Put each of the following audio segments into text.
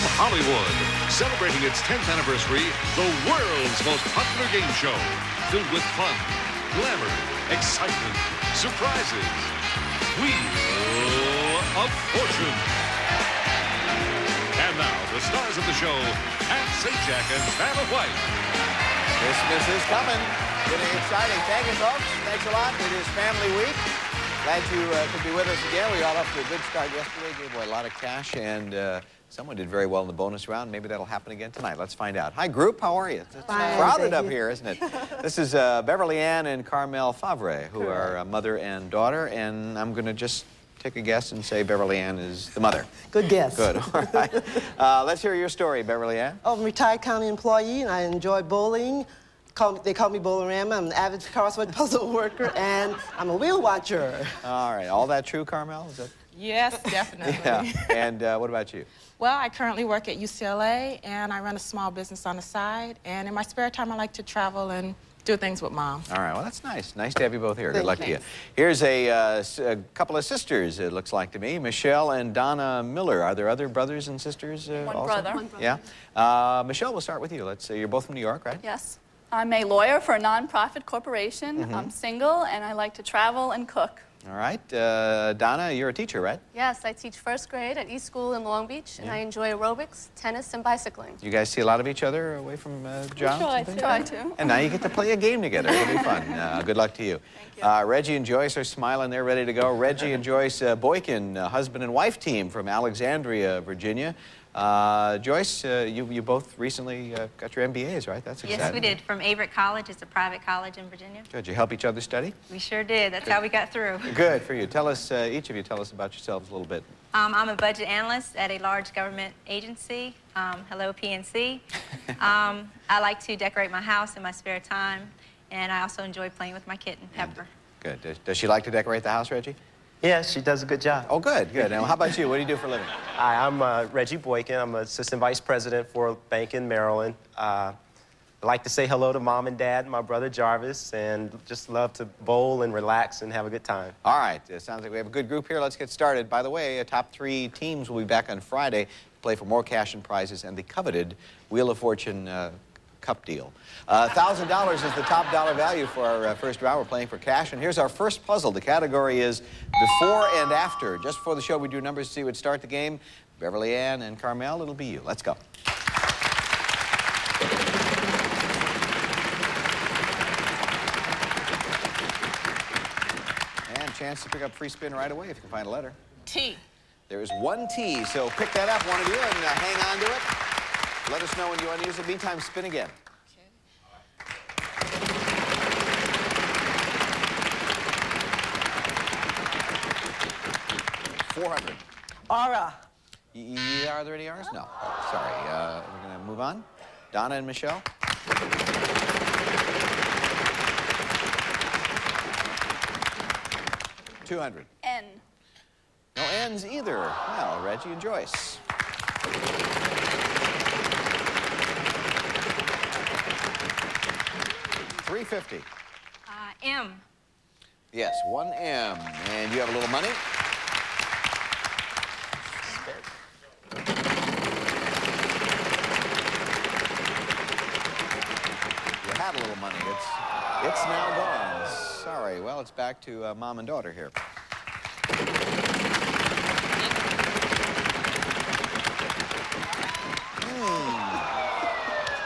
from Hollywood, celebrating its 10th anniversary, the world's most popular game show, filled with fun, glamour, excitement, surprises. Wheel of Fortune. And now, the stars of the show, Pat Sajak and Vanna White. Christmas is coming. Getting exciting. Thank you, folks. Thanks a lot. It is Family Week. Glad you could be with us again. We got off to a good start yesterday. Gave away a lot of cash, and someone did very well in the bonus round. Maybe that'll happen again tonight. Let's find out. Hi, group. How are you? It's crowded up here, isn't it? This is Beverly Ann and Carmel Favre, who are a mother and daughter, and I'm going to just take a guess and say Beverly Ann is the mother. Good guess. Good. All right. Let's hear your story, Beverly Ann. Oh, I'm a retired county employee, and I enjoy bowling. They call me Bolarama. I'm an avid crossword puzzle worker, and I'm a wheel watcher. All right. All that true, Carmel? Is that... Yes, definitely. Yeah. And what about you? Well, I currently work at UCLA, and I run a small business on the side. And in my spare time, I like to travel and do things with Mom. All right. Well, that's nice. Nice to have you both here. Good luck to you. Here's a couple of sisters, it looks like to me, Michelle and Donna Miller. Are there other brothers and sisters? One brother. Yeah. Michelle, we'll start with you. Let's say you're both from New York, right? Yes. I'm a lawyer for a nonprofit corporation. I'm single, and I like to travel and cook. All right. Donna, you're a teacher, right? Yes, I teach first grade at East School in Long Beach, and I enjoy aerobics, tennis, and bicycling. You guys see a lot of each other away from jobs? Sure, I try to. And now you get to play a game together. It'll be fun. Good luck to you. Thank you. Reggie and Joyce are smiling. They're ready to go. Reggie and Joyce Boykin, husband and wife team from Alexandria, Virginia. Joyce, you both recently got your MBAs, right? That's exciting. Yes, we did, from Averett College. It's a private college in Virginia. Good. You help each other study? We sure did. That's how we got through. Good for you. Tell us, each of you, tell us about yourselves a little bit. I'm a budget analyst at a large government agency. Hello, PNC. I like to decorate my house in my spare time, and I also enjoy playing with my kitten, Pepper. Good. Does she like to decorate the house, Reggie? Yeah, she does a good job. Oh, good, good. Now, how about you? What do you do for a living? Hi, I'm Reggie Boykin. I'm assistant vice president for a bank in Maryland. I like to say hello to Mom and Dad and my brother Jarvis, and just love to bowl and relax and have a good time. All right. Sounds like we have a good group here. Let's get started. By the way, top three teams will be back on Friday to play for more cash and prizes and the coveted Wheel of Fortune cup deal. $1,000 is the top dollar value for our first round. We're playing for cash, and here's our first puzzle. The category is before and after. Just before the show, we do numbers to see who would start the game. Beverly Ann and Carmel, it'll be you. Let's go. And chance to pick up free spin right away if you can find a letter. T. There's one T, so pick that up, one of you, and hang on to it. Let us know when you want to use it. Meantime, spin again. Okay. 400. Aura. Are there any R's? No. Oh, sorry. We're going to move on. Donna and Michelle. 200. N. No N's either. Well, Reggie and Joyce. 350. M. Yes, one M. And you have a little money. You had a little money. It's now gone. Sorry. Well, it's back to mom and daughter here.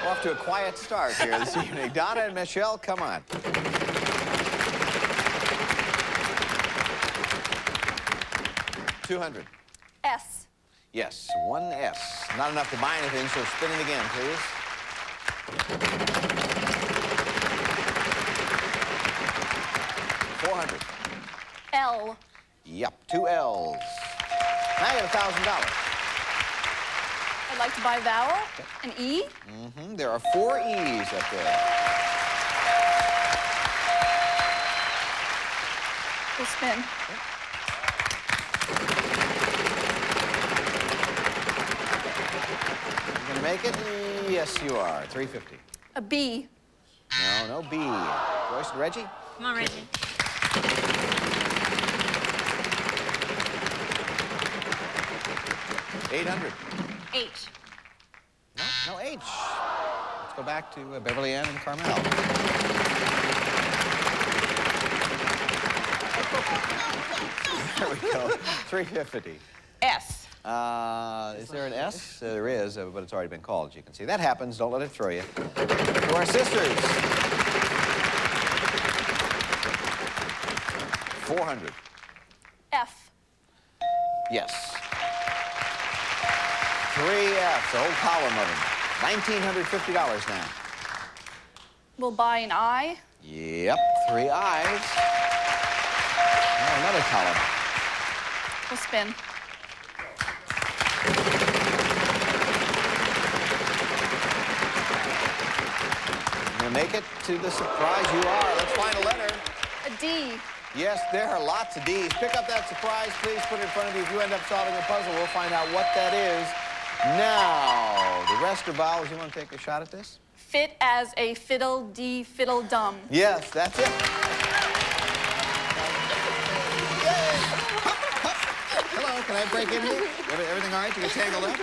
We're off to a quiet start here this evening. Donna and Michelle, come on. 200. S. Yes, one S. Not enough to buy anything, so spin it again, please. 400. L. Yep, two L's. Now you have $1,000. I'd like to buy a vowel, an E. There are four E's up there. We'll spin. You gonna make it? Yes, you are. 350. A B. No, no B. Joyce and Reggie? Come on, Reggie. 800. H. No H. Let's go back to Beverly Ann and Carmel. There we go. 350. S. Is there an S? There is, but it's already been called, as you can see. That happens. Don't let it throw you. To our sisters. 400. F. Yes. Three Fs, a whole column of them. $1,950 now. We'll buy an I. Yep, three I's. And another column. We'll spin. We'll make it to the surprise you are. Let's find a letter. A D. Yes, there are lots of D's. Pick up that surprise, please put it in front of you. If you end up solving a puzzle, we'll find out what that is. Now, the rest are vowels. You want to take a shot at this? Fit as a fiddle, D, fiddle, dumb. Yes, that's it. Hello, can I break in here? Everything all right? You get tangled up?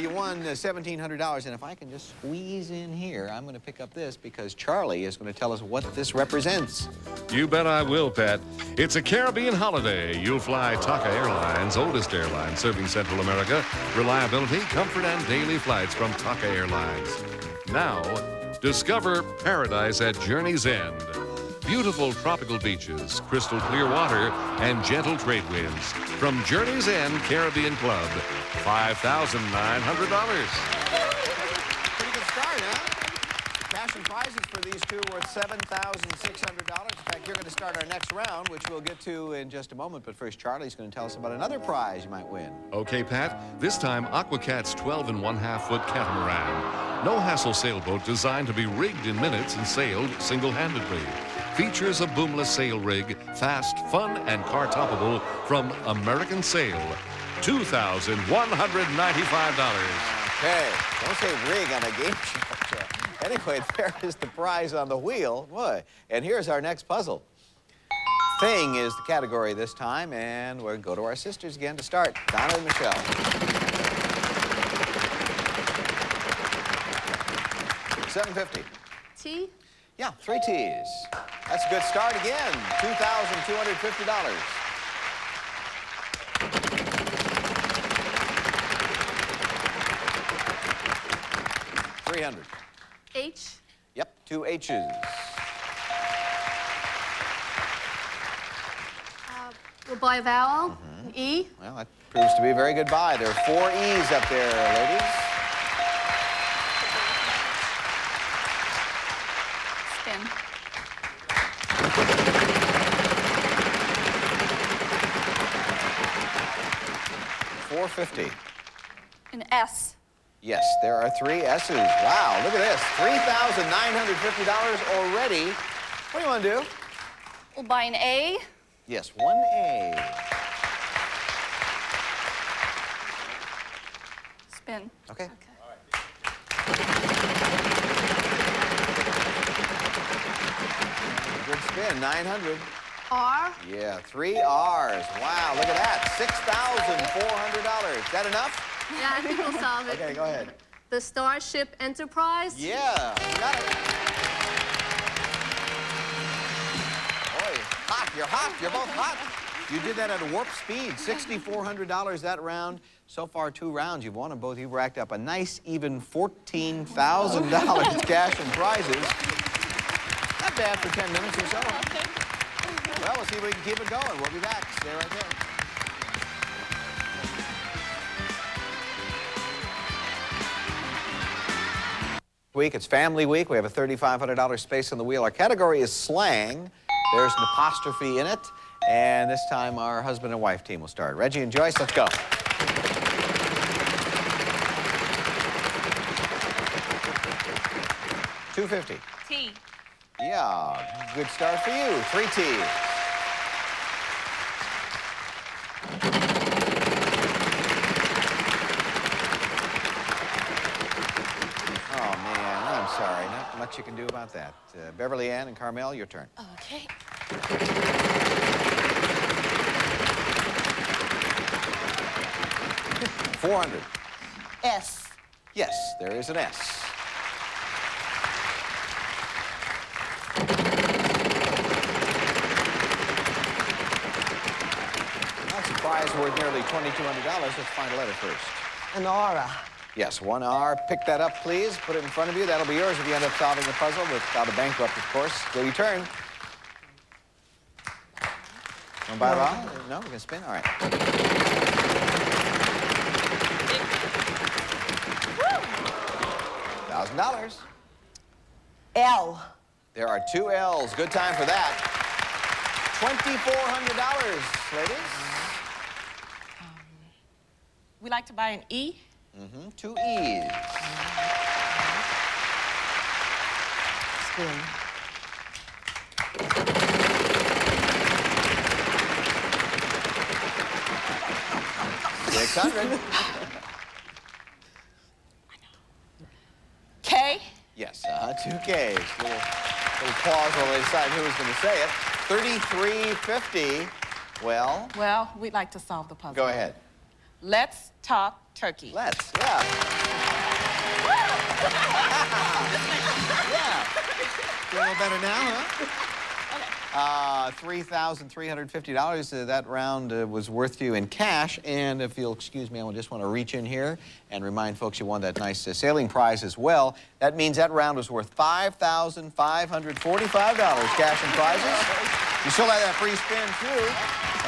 You won $1,700, and if I can just squeeze in here, I'm going to pick up this because Charlie is going to tell us what this represents. You bet I will, Pat. It's a Caribbean holiday. You'll fly Taca Airlines, oldest airline serving Central America. Reliability, comfort, and daily flights from Taca Airlines. Now, discover paradise at Journey's End. Beautiful tropical beaches, crystal clear water, and gentle trade winds. From Journey's End Caribbean Club, $5,900. Pretty good start, huh? Cash and prizes for these two worth $7,600. In fact, you're going to start our next round, which we'll get to in just a moment. But first, Charlie's going to tell us about another prize you might win. Okay, Pat. This time, Aquacat's 12½-foot catamaran. No-hassle sailboat designed to be rigged in minutes and sailed single-handedly. Features a boomless sail rig, fast, fun, and car-toppable from American Sail. $2,195. Okay. Don't say rig on a game show. Anyway, there is the prize on the wheel. Boy. And here's our next puzzle. Thing is the category this time, and we'll go to our sisters again to start. Donna and Michelle. $750. T? Yeah, three T's. That's a good start again. $2,250. $300. H? Yep, two H's. We'll buy a vowel. An E? Well, that proves to be a very good buy. There are four E's up there, ladies. Spin. $450. An S. Yes, there are three S's. Wow, look at this. $3,950 already. What do you want to do? We'll buy an A. Yes, one A. Spin. Okay. All right. Good spin, 900. R? Yeah, three R's. Wow, look at that. $6,400. Is that enough? Yeah, I think we'll solve it. Okay, go ahead. The Starship Enterprise? Yeah, got it. Boy, hot, you're hot, you're both hot. You did that at a warp speed, $6,400 that round. So far, two rounds, you've won them both. You've racked up a nice, even $14,000 cash and prizes. Not bad for 10 minutes or so. Well, we'll see if we can keep it going. We'll be back. Stay right there. Week. It's Family Week. We have a $3,500 space on the wheel. Our category is slang. There's an apostrophe in it. And this time our husband and wife team will start. Reggie and Joyce, let's go. $250. T. Yeah, good start for you. Three T's. Much you can do about that. Beverly Ann and Carmel, your turn. Okay. $400. S. Yes, there is an S. That's a prize worth nearly $2,200. Let's find a letter first. An aura. Yes, one R. Pick that up, please. Put it in front of you. That'll be yours if you end up solving the puzzle without a bankrupt, of course. Go your turn. One by round? No, we can spin. All right. $1,000. L. There are two L's. Good time for that. $2,400, ladies. We like to buy an E. Mm-hmm. Two E's. Spin. 600. K. Yes. Two K's. Little pause while they decide who was going to say it. 33.50. Well. Well, we'd like to solve the puzzle. Go ahead. Let's talk turkey. Let's, yeah. Yeah. Feeling better now, huh? Okay. $3,350. That round was worth you in cash. And if you'll excuse me, I just want to reach in here and remind folks you won that nice sailing prize as well. That means that round was worth $5,545 cash and prizes. You still have that free spin, too.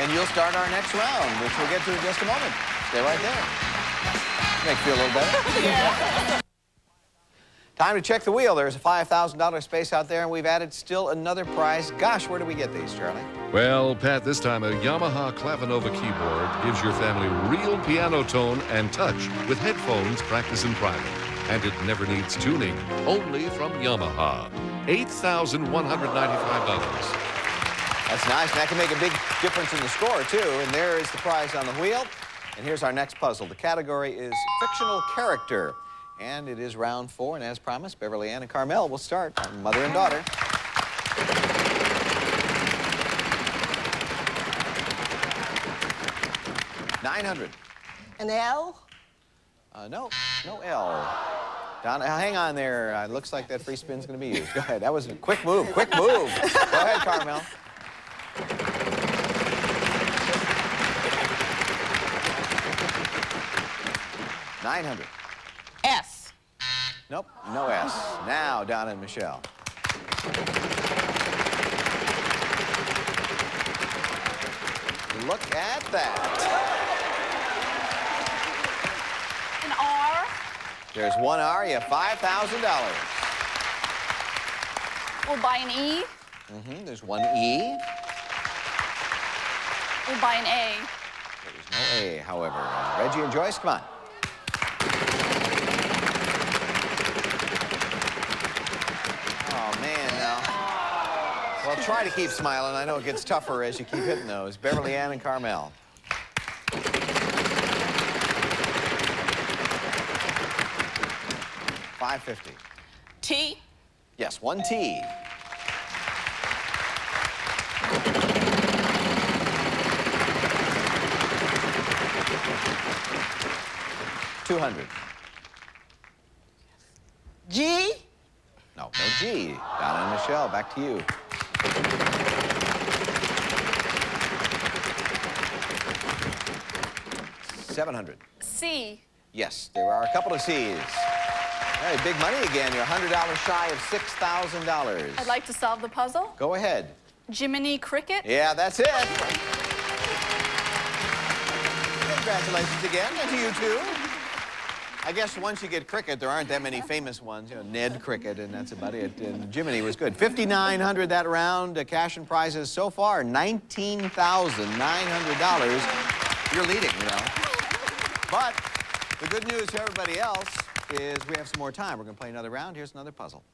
And you'll start our next round, which we'll get to in just a moment. Stay right there. Make you feel a little better. Yeah. Time to check the wheel. There's a $5,000 space out there, and we've added still another prize. Gosh, where do we get these, Charlie? Well, Pat, this time a Yamaha Clavinova keyboard gives your family real piano tone and touch with headphones practice in private. And it never needs tuning, only from Yamaha. $8,195. That's nice, and that can make a big difference in the score, too. And there is the prize on the wheel. And here's our next puzzle. The category is fictional character. And it is round four, and as promised, Beverly Ann and Carmel will start on mother and daughter. $900. An L? No L. Donna, hang on there. It looks like that free spin's going to be used. Go ahead. That was a quick move. Quick move. Go ahead, Carmel. $900. S. Nope, no S. Now, Donna and Michelle. Look at that. An R. There's one R, you have $5,000. We'll buy an E. Mm-hmm, there's one E. We'll buy an A. There's no A, however. Reggie and Joyce, come on. Well, try to keep smiling. I know it gets tougher as you keep hitting those. Beverly Ann and Carmel. $550. T. Yes, one T. $200. G. No, no G. Donna and Michelle, back to you. $700. C. Yes, there are a couple of C's. All right, big money again. You're $100 shy of $6,000. I'd like to solve the puzzle. Go ahead. Jiminy Cricket? Yeah, that's it. Congratulations again, and to you too. I guess once you get cricket, there aren't that many famous ones. You know, Ned Cricket, and that's about it. And Jiminy was good. $5,900 that round. Cash and prizes so far, $19,900. You're leading, you know. But the good news for everybody else is we have some more time. We're going to play another round. Here's another puzzle.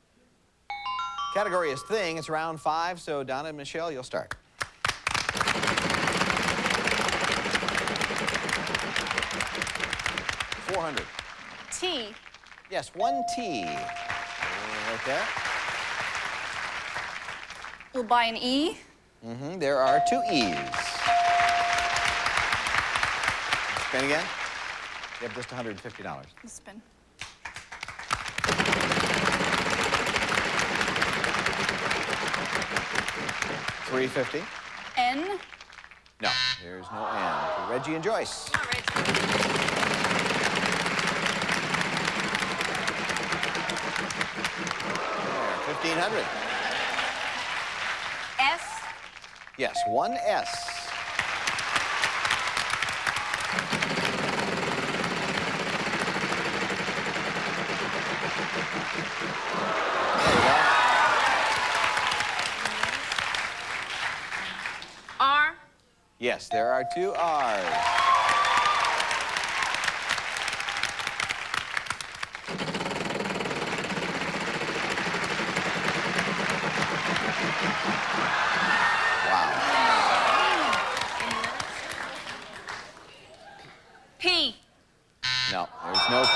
Category is thing. It's round five, so Donna and Michelle, you'll start. $400. T. Yes, one T. Right there. We'll buy an E. Mm-hmm. There are two E's. Spin again. You have just $150. Spin. 350. N? No, there's no N. For Reggie and Joyce. All right. $1,500. S? Yes, one S. There you go. R? Yes, there are two R's.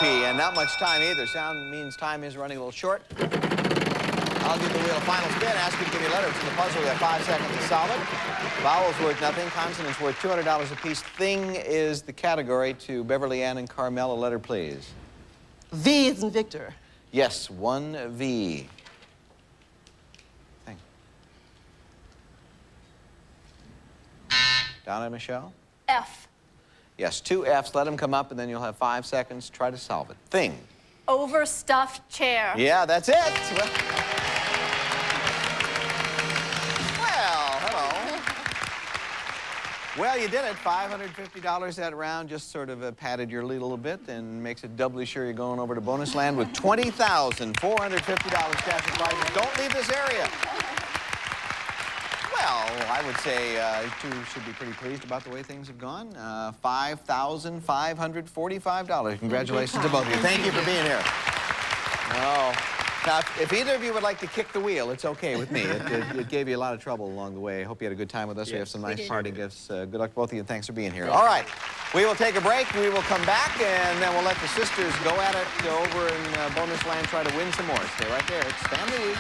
And not much time either. Sound means time is running a little short. I'll give the wheel a final spin, ask you to give me a letter. It's in the puzzle. We have 5 seconds to solve it. Vowels worth nothing. Consonants worth $200 apiece. Thing is the category. To Beverly Ann and Carmel, a letter, please. V is in Victor. Yes, one V. Thing. Donna, Michelle? F. Yes, two F's. Let them come up, and then you'll have 5 seconds. Try to solve it. Thing. Overstuffed chair. Yeah, that's it. Well, hello. Well, you did it. $550 that round. Just sort of padded your lead a little bit and makes it doubly sure you're going over to bonus land with $20,450 cash and prizes. Don't leave this area. Well, I would say you two should be pretty pleased about the way things have gone. $5,545. Congratulations to both of you. Thank you for being here. Oh. Now, if either of you would like to kick the wheel, it's okay with me. It gave you a lot of trouble along the way. I hope you had a good time with us. Yes, we have some nice party gifts. Good luck to both of you, and thanks for being here. All right. We will take a break. We will come back, and then we'll let the sisters go at it, go over in bonus land, try to win some more. Stay right there. It's Family Week.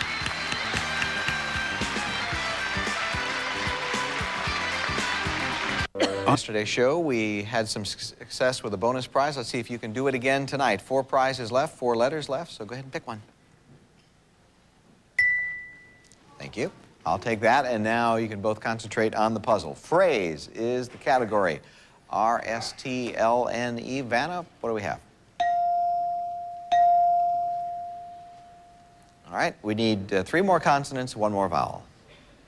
On yesterday's show, we had some success with a bonus prize. Let's see if you can do it again tonight. 4 prizes left, 4 letters left, so go ahead and pick one. Thank you. I'll take that, and now you can both concentrate on the puzzle. Phrase is the category. R-S-T-L-N-E. Vanna, what do we have? All right, we need 3 more consonants, 1 more vowel.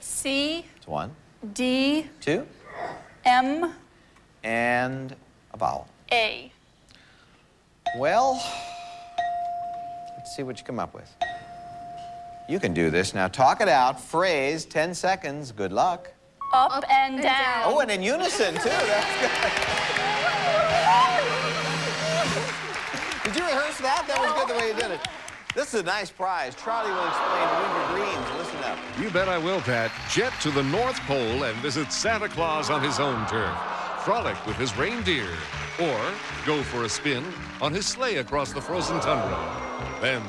C. It's 1. D. 2. M. And a vowel. A. Well, let's see what you come up with. You can do this. Now talk it out. Phrase, 10 seconds. Good luck. Up and down. Oh, and in unison, too. That's good. Did you rehearse that? That was good the way you did it. This is a nice prize. Charlie will explain winter greens. Listen up. You bet I will, Pat. Jet to the North Pole and visit Santa Claus on his own turf. Frolic with his reindeer. Or go for a spin on his sleigh across the frozen tundra. Then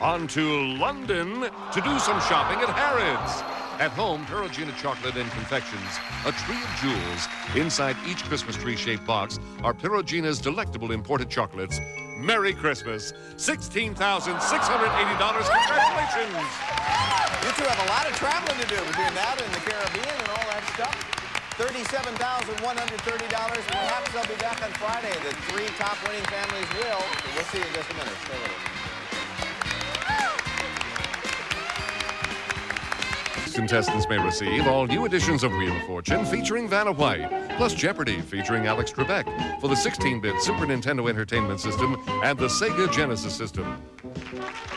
on to London to do some shopping at Harrods. At home, Perugina chocolate and confections, a tree of jewels. Inside each Christmas tree-shaped box are Perugina's delectable imported chocolates. Merry Christmas. $16,680. Congratulations. You two have a lot of traveling to do between that and the Caribbean and all that stuff. $37,130. Perhaps they'll be back on Friday. The 3 top winning families will. We'll see you in just a minute. Stay with us. Contestants may receive all new editions of Wheel of Fortune featuring Vanna White, plus Jeopardy featuring Alex Trebek for the 16-bit Super Nintendo Entertainment System and the Sega Genesis system.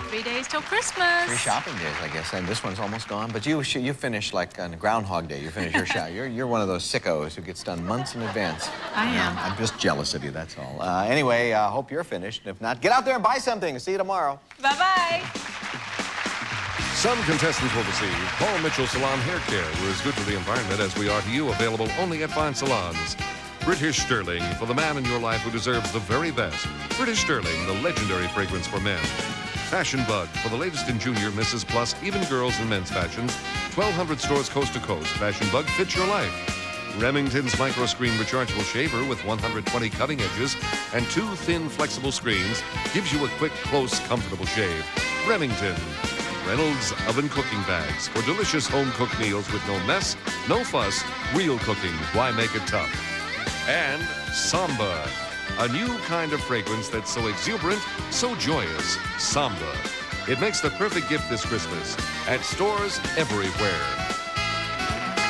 3 days till Christmas. 3 shopping days, I guess, and this one's almost gone. But you finish like on Groundhog Day. You finish your shop. You're one of those sickos who gets done months in advance. I am. I'm just jealous of you. That's all. Anyway, I hope you're finished. And if not, get out there and buy something. See you tomorrow. Bye bye. Some contestants will receive Paul Mitchell Salon Hair Care. We're as good to the environment as we are to you. Available only at fine salons. British Sterling, for the man in your life who deserves the very best. British Sterling, the legendary fragrance for men. Fashion Bug, for the latest in junior, misses, plus even girls and men's fashions. 1,200 stores coast to coast. Fashion Bug fits your life. Remington's micro screen rechargeable shaver with 120 cutting edges and 2 thin flexible screens gives you a quick, close, comfortable shave. Remington. Reynolds oven cooking bags for delicious home-cooked meals with no mess, no fuss, real cooking. Why make it tough? And Samba, a new kind of fragrance that's so exuberant, so joyous. Samba. It makes the perfect gift this Christmas at stores everywhere.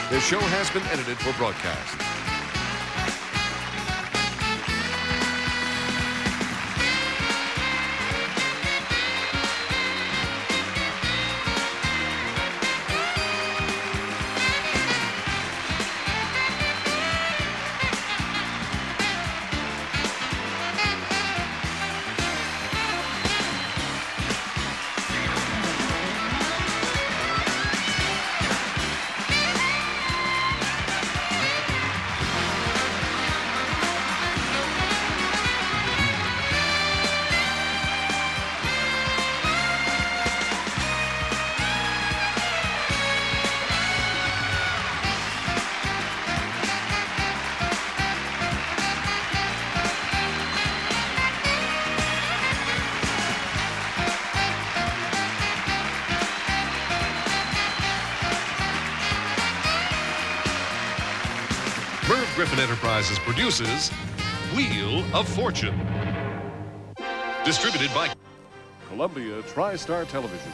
This show has been edited for broadcast. Enterprises produces Wheel of Fortune. Distributed by Columbia TriStar Television.